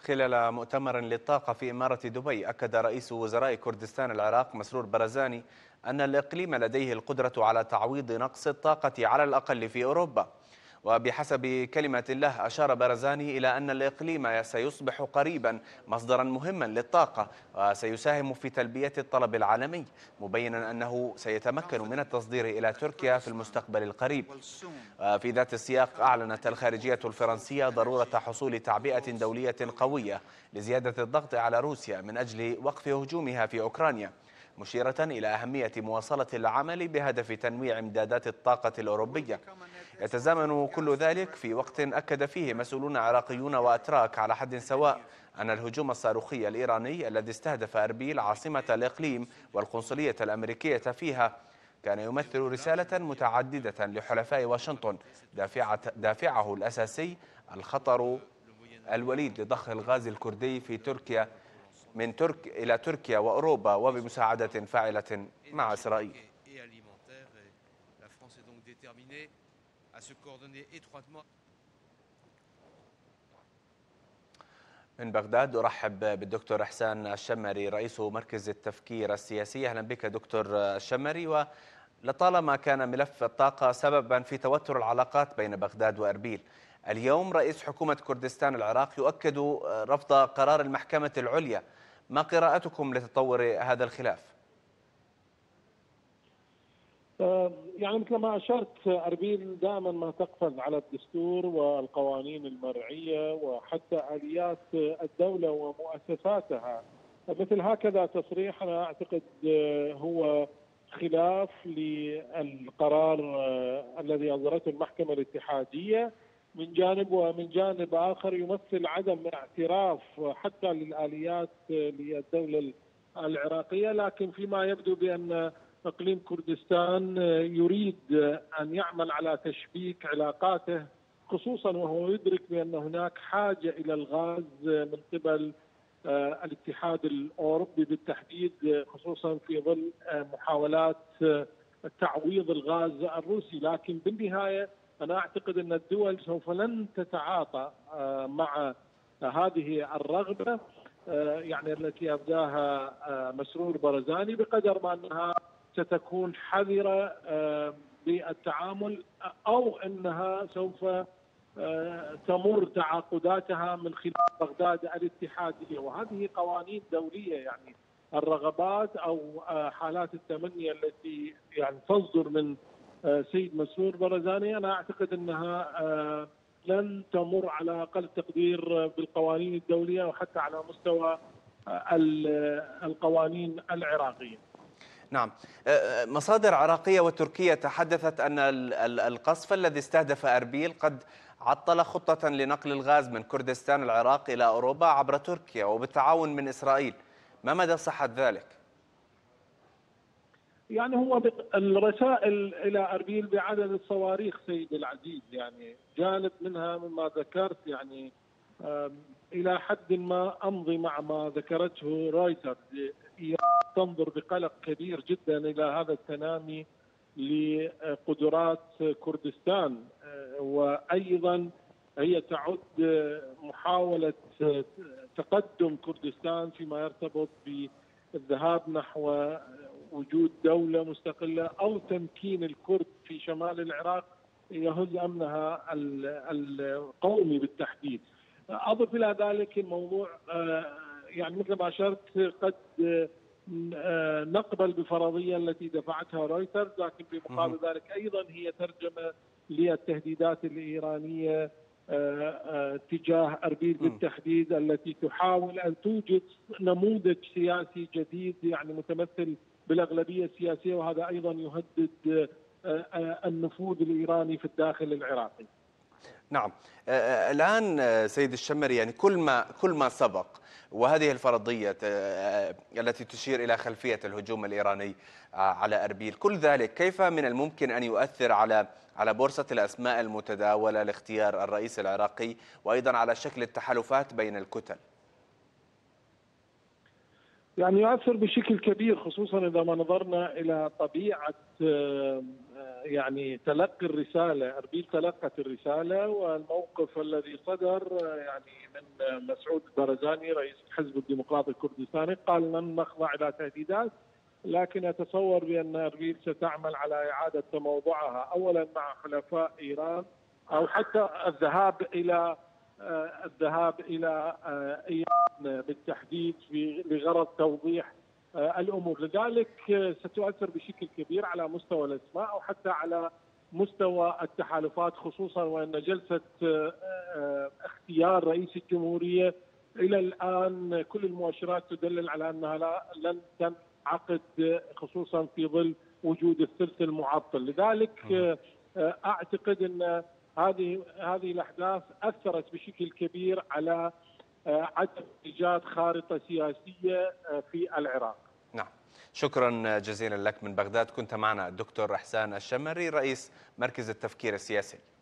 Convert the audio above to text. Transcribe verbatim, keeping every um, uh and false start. خلال مؤتمر للطاقة في إمارة دبي، أكد رئيس وزراء كردستان العراق مسرور بارزاني أن الإقليم لديه القدرة على تعويض نقص الطاقة على الأقل في أوروبا. وبحسب كلمة له، أشار بارزاني إلى أن الإقليم سيصبح قريبا مصدرا مهما للطاقة وسيساهم في تلبية الطلب العالمي، مبينا أنه سيتمكن من التصدير إلى تركيا في المستقبل القريب. في ذات السياق، أعلنت الخارجية الفرنسية ضرورة حصول تعبئة دولية قوية لزيادة الضغط على روسيا من أجل وقف هجومها في أوكرانيا، مشيرة إلى أهمية مواصلة العمل بهدف تنويع إمدادات الطاقة الأوروبية. يتزامن كل ذلك في وقت أكد فيه مسؤولون عراقيون وأتراك على حد سواء أن الهجوم الصاروخي الإيراني الذي استهدف أربيل عاصمة الإقليم والقنصلية الأمريكية فيها كان يمثل رسالة متعددة لحلفاء واشنطن، دافعه الأساسي الخطر الوليد لضخ الغاز الكردي في تركيا من ترك إلى تركيا وأوروبا، وبمساعدة فاعلة مع إسرائيل. من بغداد أرحب بالدكتور احسان الشمري، رئيس مركز التفكير السياسي. أهلا بك دكتور الشمري. ولطالما كان ملف الطاقة سببا في توتر العلاقات بين بغداد وأربيل، اليوم رئيس حكومة كردستان العراق يؤكد رفض قرار المحكمة العليا، ما قراءتكم لتطور هذا الخلاف؟ يعني مثل ما أشرت، أربيل دائما ما تقفز على الدستور والقوانين المرعية وحتى آليات الدولة ومؤسساتها. مثل هكذا تصريح أنا أعتقد هو خلاف للقرار الذي أصدرته المحكمة الاتحادية من جانب، ومن جانب آخر يمثل عدم اعتراف حتى للآليات للدولة العراقية. لكن فيما يبدو بأن إقليم كردستان يريد أن يعمل على تشبيك علاقاته، خصوصا وهو يدرك بأن هناك حاجة إلى الغاز من قبل الاتحاد الأوروبي بالتحديد، خصوصا في ظل محاولات تعويض الغاز الروسي. لكن بالنهاية أنا أعتقد أن الدول سوف لن تتعاطى مع هذه الرغبة يعني التي أبداها مسرور بارزاني، بقدر ما أنها ستكون حذرة بالتعامل، أو أنها سوف تمر تعاقداتها من خلال بغداد الاتحادية. وهذه قوانين دولية، يعني الرغبات أو حالات التمنية التي يعني تصدر من سيد مسرور بارزاني، أنا أعتقد أنها لن تمر على أقل تقدير بالقوانين الدولية وحتى على مستوى القوانين العراقية. نعم، مصادر عراقية وتركية تحدثت أن القصف الذي استهدف أربيل قد عطل خطة لنقل الغاز من كردستان العراق إلى أوروبا عبر تركيا وبالتعاون من إسرائيل، ما مدى صحة ذلك؟ يعني هو الرسائل إلى أربيل بعدد الصواريخ سيد العزيز، يعني جانب منها مما ذكرت، يعني إلى حد ما أمضي مع ما ذكرته رويترز. تنظر بقلق كبير جدا إلى هذا التنامي لقدرات كردستان، وأيضا هي تعد محاولة تقدم كردستان فيما يرتبط بالذهاب نحو وجود دولة مستقلة أو تمكين الكرد في شمال العراق يهز أمنها القومي بالتحديد. أضف إلى ذلك الموضوع، يعني مثل ما أشرت، قد نقبل بفرضية التي دفعتها رويترز، لكن بمقابل ذلك أيضا هي ترجمة للتهديدات الإيرانية تجاه أربيل بالتحديد، التي تحاول أن توجد نموذج سياسي جديد يعني متمثل بالأغلبية السياسية، وهذا أيضا يهدد النفوذ الإيراني في الداخل العراقي. نعم، الآن سيد الشمري، يعني كل ما كل ما سبق وهذه الفرضية التي تشير إلى خلفية الهجوم الإيراني على أربيل، كل ذلك كيف من الممكن أن يؤثر على على بورصة الأسماء المتداولة لاختيار الرئيس العراقي، وأيضا على شكل التحالفات بين الكتل؟ يعني يؤثر بشكل كبير، خصوصا إذا ما نظرنا إلى طبيعة يعني تلقي الرسالة. أربيل تلقت الرسالة، والموقف الذي صدر يعني من مسعود بارزاني رئيس الحزب الديمقراطي الكردستاني قال لن نخضع إلى تهديدات، لكن أتصور بأن أربيل ستعمل على إعادة تموضعها أولا مع حلفاء إيران، أو حتى الذهاب إلى الذهاب إلى إيران بالتحديد لغرض توضيح الأمور. لذلك ستؤثر بشكل كبير على مستوى الاسماء أو حتى على مستوى التحالفات، خصوصا وأن جلسة اختيار رئيس الجمهورية إلى الآن كل المؤشرات تدلل على أنها لا لن تنعقد، خصوصا في ظل وجود الثلث المعطل. لذلك أعتقد أن هذه هذه الأحداث أثرت بشكل كبير على عدم إيجاد خارطة سياسية في العراق. نعم، شكرا جزيلا لك من بغداد، كنت معنا الدكتور احسان الشمري رئيس مركز التفكير السياسي.